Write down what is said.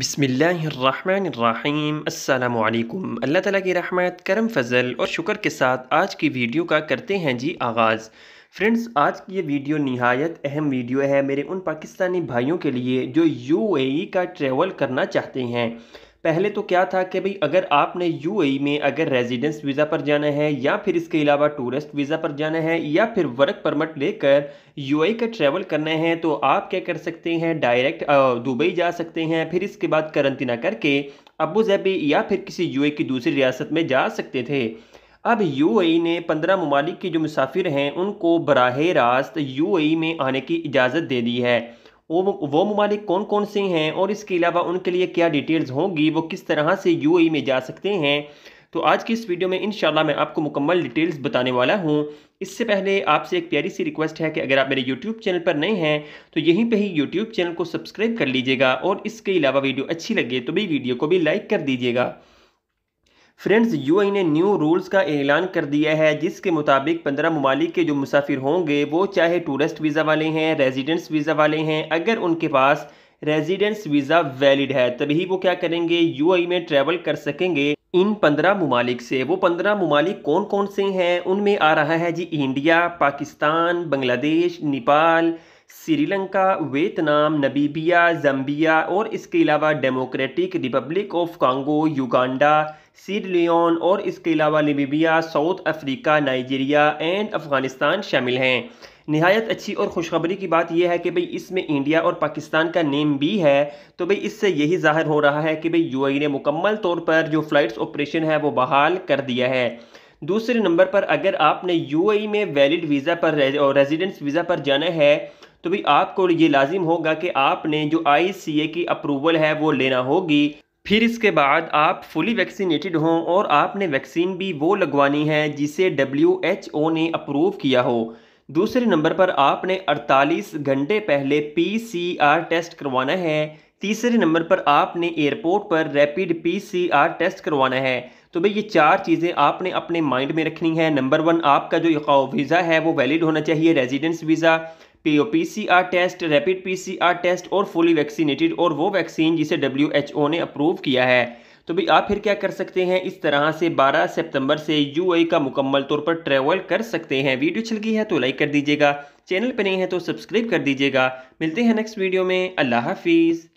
बिस्मिल्लाहिर्रहमानिर्रहीम। अस्सलाम वालेकुम। अल्लाह ताला की रहमत, करम, फ़ज़ल और शुक्र के साथ आज की वीडियो का करते हैं जी आगाज़। फ्रेंड्स, आज की ये वीडियो निहायत अहम वीडियो है मेरे उन पाकिस्तानी भाइयों के लिए जो यूएई का ट्रैवल करना चाहते हैं। पहले तो क्या था कि भाई अगर आपने यूएई में अगर रेजिडेंस वीज़ा पर जाना है या फिर इसके अलावा टूरिस्ट वीज़ा पर जाना है या फिर वर्क परमिट लेकर यूएई का ट्रैवल करना है तो आप क्या कर सकते हैं, डायरेक्ट दुबई जा सकते हैं। फिर इसके बाद करंतना करके अबू धाबी या फिर किसी यूएई की दूसरी रियासत में जा सकते थे। अब यूएई ने 15 ममालिक के जो मुसाफिर हैं उनको बराहे रास्त यूएई में आने की इजाज़त दे दी है। वो ममालिक कौन कौन से हैं और इसके अलावा उनके लिए क्या डिटेल्स होंगी, वो किस तरह से यूएई में जा सकते हैं, तो आज की इस वीडियो में इंशाल्लाह मैं आपको मुकम्मल डिटेल्स बताने वाला हूं। इससे पहले आपसे एक प्यारी सी रिक्वेस्ट है कि अगर आप मेरे यूट्यूब चैनल पर नए हैं तो यहीं पे ही यूट्यूब चैनल को सब्सक्राइब कर लीजिएगा और इसके अलावा वीडियो अच्छी लगे तो भी वीडियो को भी लाइक कर दीजिएगा। फ्रेंड्स, यूएई ने न्यू रूल्स का ऐलान कर दिया है जिसके मुताबिक 15 ममालिक के जो मुसाफिर होंगे वो चाहे टूरिस्ट वीज़ा वाले हैं, रेजिडेंस वीज़ा वाले हैं, अगर उनके पास रेजिडेंस वीज़ा वैलिड है तभी वो क्या करेंगे, यूएई में ट्रैवल कर सकेंगे। इन 15 ममालिक से वो 15 ममालिक कौन कौन से हैं, उनमें आ रहा है जी India, Pakistan, Bangladesh, Nepal, Sri Lanka, Vietnam, Namibia, Zambia और इसके अलावा Democratic Republic of Congo, Uganda, Sierra Leone और इसके अलावा Libya, South Africa, Nigeria and Afghanistan शामिल हैं। निहायत अच्छी और खुशखबरी की बात यह है कि भाई इसमें इंडिया और पाकिस्तान का नेम भी है, तो भाई इससे यही जाहिर हो रहा है कि भाई यूएई ने मुकम्मल तौर पर जो फ़्लाइट्स ऑपरेशन है वो बहाल कर दिया है। दूसरे नंबर पर अगर आपने यूएई में वैलिड वीज़ा पर रेजिडेंस वीज़ा पर जाना है तो भी आपको ये लाजिम होगा कि आपने जो ICA की अप्रूवल है वो लेना होगी। फिर इसके बाद आप फुली वैक्सीनेटेड हों और आपने वैक्सीन भी वो लगवानी है जिसे WHO ने अप्रूव किया हो। दूसरे नंबर पर आपने 48 घंटे पहले PCR टेस्ट करवाना है। तीसरे नंबर पर आपने एयरपोर्ट पर रैपिड PCR टेस्ट करवाना है। तो भाई ये चार चीज़ें आपने अपने माइंड में रखनी है। नंबर वन, आपका जो वीज़ा है वो वैलिड होना चाहिए, residence visa, PCR test, rapid PCR test और फुली वैक्सीनेटेड और वो वैक्सीन जिसे WHO ने अप्रूव किया है। तो भाई आप फिर क्या कर सकते हैं, इस तरह से 12 सितंबर से यूएई का मुकम्मल तौर पर ट्रैवल कर सकते हैं। वीडियो अच्छी लगी है तो लाइक कर दीजिएगा, चैनल पर नहीं है तो सब्सक्राइब कर दीजिएगा। मिलते हैं नेक्स्ट वीडियो में। अल्लाह हाफिज़।